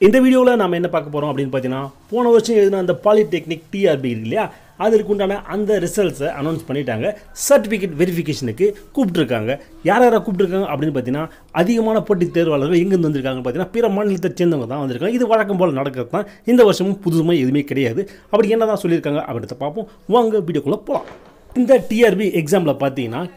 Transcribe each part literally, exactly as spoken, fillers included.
In the video, we will announce the Polytechnic T R B. The results announced certificate verification. If you are a Kubrika, you are a particular thing. This is the In the T R B exam,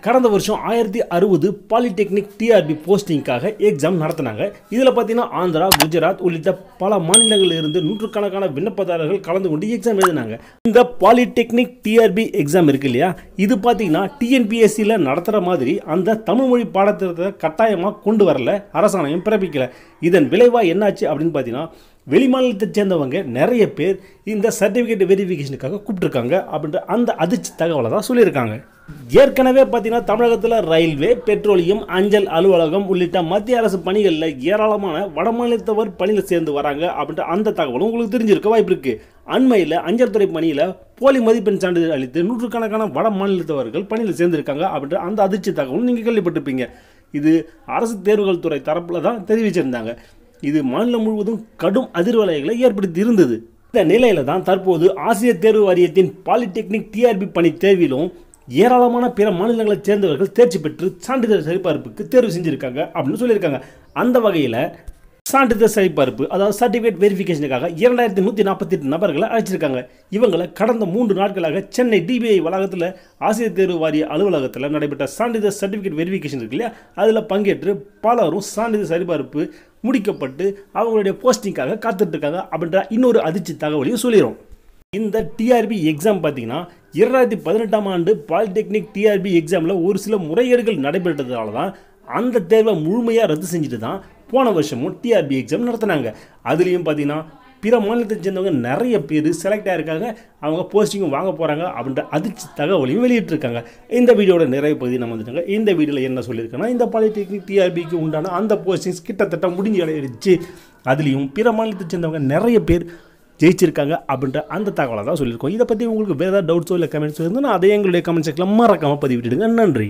கடந்த வருஷம் ஆயிரத்து அறுபது Polytechnic T R B posting exam நடத்துனாங்க. இதுல பாத்தீங்கன்னா ஆந்திரா, குஜராத் உள்ளிட்ட பல மாநிலங்களில் இருந்து நூற்றுக்கணக்கான விண்ணப்பதாரர்கள் கலந்து கொண்டு எக்ஸாம் எழுதினாங்க. இந்த Polytechnic T R B exam இருக்குல்ல, இது பாத்தீங்கன்னா T N P S C ல நடத்துற மாதிரி அந்த தமிழ்மொழி பாடத்திட்டத்தை கட்டாயமா கொண்டு வரல, அரசாங்கம் பிறப்பிக்கல. இதன் விளைவா என்னாச்சு அப்படினு பாத்தீங்கன்னா வெளிமாநிலத்தை சேர்ந்தவங்க நிறைய பேர் இந்த சர்டிபிகேட் வெரிஃபிகேஷனுக்காக கூப்பிட்டுருக்காங்க அப்படின்ற அந்த அதிர்ச்சி தகவலை தான் சொல்லியிருக்காங்க. ஏற்கனவே பார்த்தீங்கன்னா தமிழகத்தில் ரயில்வே, பெட்ரோலியம், அஞ்சல் அலுவலகம் உள்ளிட்ட மத்திய அரசு பணிகளில் ஏராளமான வடமாநிலத்தவர் பணியில் சேர்ந்து வராங்க அப்படின்ற அந்த தகவலும் உங்களுக்கு தெரிஞ்சிருக்க வாய்ப்பு இருக்குது. அண்மையில் அஞ்சல் துறை பணியில் போலி மதிப்பெண் சான்றிதழ் அளித்து நூற்றுக்கணக்கான வட மாநிலத்தவர்கள் பணியில் சேர்ந்திருக்காங்க அப்படின்ற அந்த அதிர்ச்சி தகவலும் நீங்கள் கேள்விப்பட்டிருப்பீங்க. இது அரசு தேர்வுகள் துறை தரப்பில் தான் தெரிவிச்சிருந்தாங்க. இது மாநிலம் முழுவதும் கடும் அதிர்வலைகளை ஏற்படுத்தி இருந்தது. இந்த நிலையில தான் தற்போது ஆசிரியர் தேர்வு வாரியத்தின் பாலிடெக்னிக் T R B பணி தேர்விலும் ஏராளமான பிற மாநிலங்களைச் சேர்ந்தவர்கள் தேர்ச்சி பெற்று சான்றிதழ் சரிபார்ப்புக்கு தேர்வு செஞ்சிருக்காங்க அப்படின்னு சொல்லியிருக்காங்க. அந்த வகையில் சான்றிதழ் சரிபார்ப்பு அதாவது சர்டிஃபிகேட் வெரிஃபிகேஷனுக்காக இரண்டாயிரத்தி நூற்றி நாற்பத்தி எட்டு நபர்களை அழைச்சிருக்காங்க. இவங்களை கடந்த மூன்று நாட்களாக சென்னை D B I வளாகத்தில் ஆசிரியர் தேர்வு வாரிய அலுவலகத்தில் நடைபெற்ற சான்றிதழ் சர்டிஃபிகேட் வெரிஃபிகேஷன் இருக்கு இல்லையா, அதில் பங்கேற்று பலரும் சான்றிதழ் சரிபார்ப்பு முடிக்கப்பட்டு அவங்களுடைய போஸ்டிங்காக காத்துட்ருக்காங்க அப்படின்ற இன்னொரு அதிர்ச்சி தகவலையும் சொல்லிடும். இந்த T R B எக்ஸாம் பார்த்தீங்கன்னா இரண்டாயிரத்தி பதினெட்டாம் ஆண்டு பாலிடெக்னிக் T R B எக்ஸாமில் ஒரு சில முறைகேடுகள் நடைபெற்றதால தான் அந்த தேர்வை முழுமையாக ரத்து செஞ்சுட்டு தான் போன வருஷமும் T R B எக்ஸாம் நடத்தினாங்க. அதுலேயும் பார்த்தீங்கன்னா பிற மாநிலத்தைச் சேர்ந்தவங்க நிறைய பேர் செலக்ட் ஆகியிருக்காங்க, அவங்க போஸ்டிங்கும் வாங்க போகிறாங்க அப்படின்ற அதிர்ச்சி தகவலையும் வெளியிட்டிருக்காங்க. இந்த வீடியோட நிறைய பகுதி நம்ம வந்துட்டாங்க. இந்த வீடியோவில் என்ன சொல்லியிருக்கேன்னா, இந்த பாலிடெக்னிக் T R B க்கு உண்டான அந்த போஸ்டிங்ஸ் கிட்டத்தட்ட முடிஞ்சு அடையிடுச்சு, அதுலேயும் பிற மாநிலத்தைச் சேர்ந்தவங்க நிறைய பேர் ஜெயிச்சிருக்காங்க அப்படின்ற அந்த தகவலை தான் சொல்லியிருக்கோம். இதை பற்றி உங்களுக்கு வேறு ஏதாவது டவுட்ஸோ இல்லை கமெண்ட்ஸோ இருந்தால் நான் அதே எங்களுடைய கமெண்ட் செக்ஷனில் மறக்காமல் பதிவிட்டுடுங்க. நன்றி.